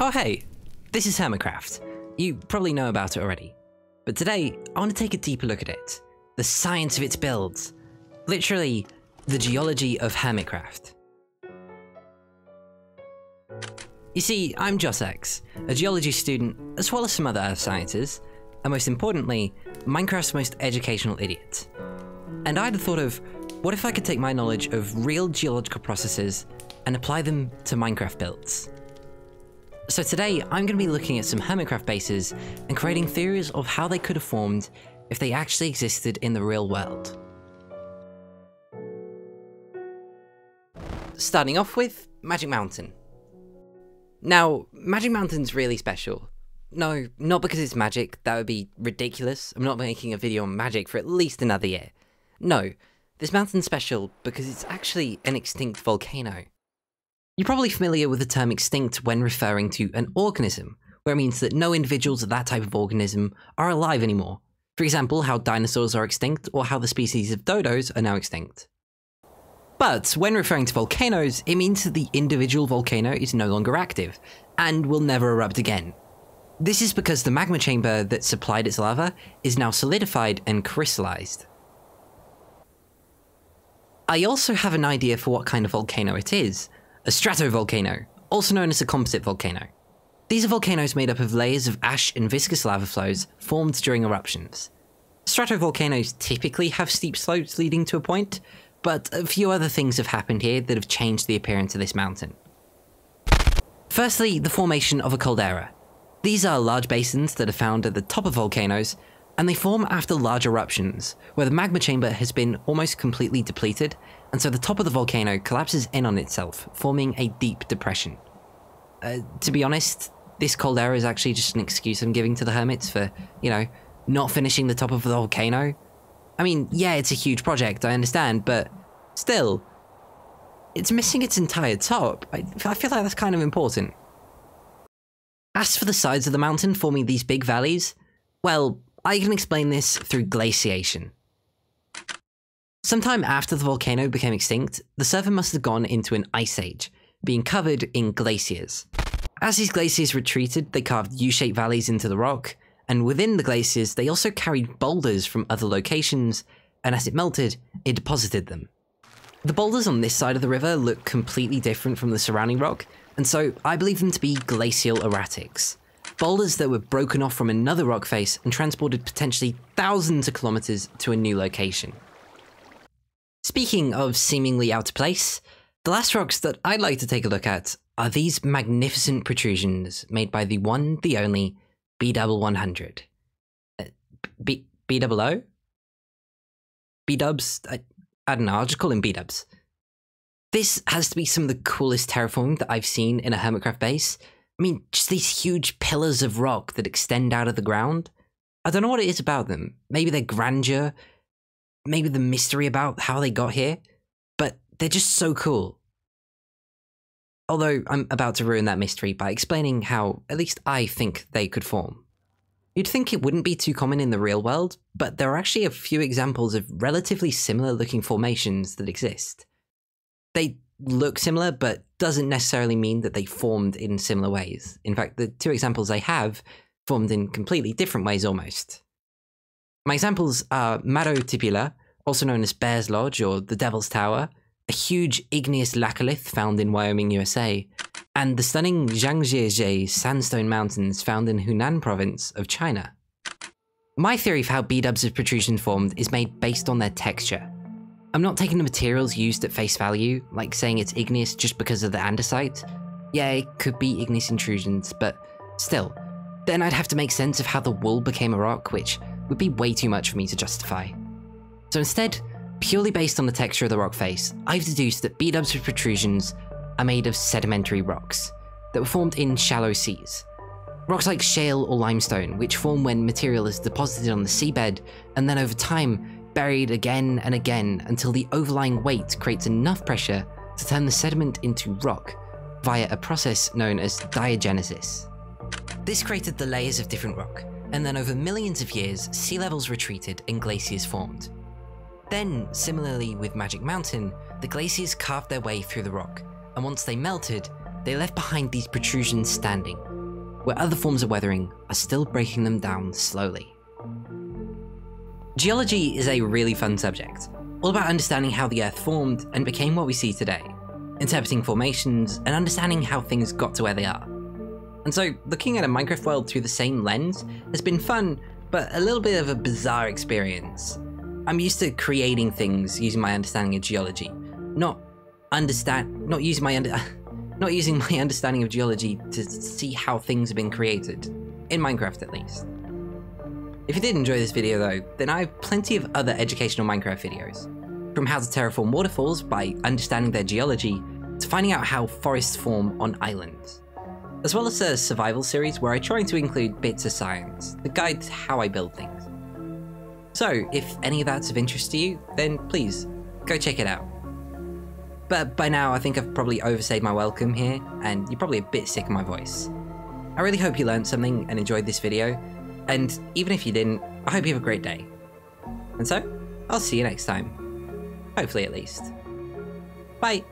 Oh hey, this is Hermacraft. You probably know about it already, but today I want to take a deeper look at it, the science of its builds, literally the geology of Hermacraft. You see, I'm Josax, a geology student as well as some other earth sciences, and most importantly, Minecraft's most educational idiot. And I'd have thought of, what if I could take my knowledge of real geological processes and apply them to Minecraft builds? So today, I'm going to be looking at some Hermacraft bases and creating theories of how they could have formed if they actually existed in the real world. Starting off with Magic Mountain. Now, Magic Mountain's really special. No, not because it's magic, that would be ridiculous. I'm not making a video on magic for at least another year. No, this mountain's special because it's actually an extinct volcano. You're probably familiar with the term extinct when referring to an organism, where it means that no individuals of that type of organism are alive anymore. For example, how dinosaurs are extinct or how the species of dodos are now extinct. But when referring to volcanoes, it means that the individual volcano is no longer active and will never erupt again. This is because the magma chamber that supplied its lava is now solidified and crystallized. I also have an idea for what kind of volcano it is. A stratovolcano, also known as a composite volcano. These are volcanoes made up of layers of ash and viscous lava flows formed during eruptions. Stratovolcanoes typically have steep slopes leading to a point, but a few other things have happened here that have changed the appearance of this mountain. Firstly, the formation of a caldera. These are large basins that are found at the top of volcanoes, and they form after large eruptions, where the magma chamber has been almost completely depleted, and so the top of the volcano collapses in on itself, forming a deep depression. To be honest, this caldera is actually just an excuse I'm giving to the hermits for, you know, not finishing the top of the volcano. I mean, yeah, it's a huge project, I understand, but still, it's missing its entire top. I feel like that's kind of important. As for the sides of the mountain forming these big valleys, well, I can explain this through glaciation. Sometime after the volcano became extinct, the server must have gone into an ice age, being covered in glaciers. As these glaciers retreated, they carved U-shaped valleys into the rock, and within the glaciers they also carried boulders from other locations, and as it melted, it deposited them. The boulders on this side of the river look completely different from the surrounding rock, and so I believe them to be glacial erratics. Boulders that were broken off from another rock face and transported potentially thousands of kilometers to a new location. Speaking of seemingly out of place, the last rocks that I'd like to take a look at are these magnificent protrusions made by the one, the only, Bdouble100. B-double-O? B-dubs? I don't know, I'll just call him B-dubs. This has to be some of the coolest terraforming that I've seen in a Hermacraft base. I mean, just these huge pillars of rock that extend out of the ground. I don't know what it is about them. Maybe their grandeur, maybe the mystery about how they got here, but they're just so cool. Although I'm about to ruin that mystery by explaining how, at least I think, they could form. You'd think it wouldn't be too common in the real world, but there are actually a few examples of relatively similar looking formations that exist. They look similar, but doesn't necessarily mean that they formed in similar ways. In fact, the two examples I have formed in completely different ways almost. My examples are Mato Tipula, also known as Bear's Lodge or the Devil's Tower, a huge igneous lacolith found in Wyoming, USA, and the stunning Zhangjiajie sandstone mountains found in Hunan province of China. My theory for how B-dubs' protrusions formed is made based on their texture. I'm not taking the materials used at face value, like saying it's igneous just because of the andesite. Yeah, it could be igneous intrusions, but still. Then I'd have to make sense of how the wool became a rock, which would be way too much for me to justify. So instead, purely based on the texture of the rock face, I've deduced that B-dubs' protrusions are made of sedimentary rocks that were formed in shallow seas. Rocks like shale or limestone, which form when material is deposited on the seabed, and then over time, buried again and again until the overlying weight creates enough pressure to turn the sediment into rock via a process known as diagenesis. This created the layers of different rock, and then over millions of years, sea levels retreated and glaciers formed. Then, similarly with Magic Mountain, the glaciers carved their way through the rock, and once they melted, they left behind these protrusions standing, where other forms of weathering are still breaking them down slowly. Geology is a really fun subject, all about understanding how the Earth formed and became what we see today, interpreting formations and understanding how things got to where they are. And so looking at a Minecraft world through the same lens has been fun, but a little bit of a bizarre experience. I'm used to creating things using my understanding of geology, not using my understanding of geology to see how things have been created, in Minecraft at least. If you did enjoy this video though, then I have plenty of other educational Minecraft videos, from how to terraform waterfalls by understanding their geology, to finding out how forests form on islands, as well as a survival series where I try to include bits of science that guides how I build things. So if any of that's of interest to you, then please, go check it out. But by now I think I've probably overstayed my welcome here, and you're probably a bit sick of my voice. I really hope you learned something and enjoyed this video, and even if you didn't, I hope you have a great day. And so, I'll see you next time. Hopefully at least. Bye!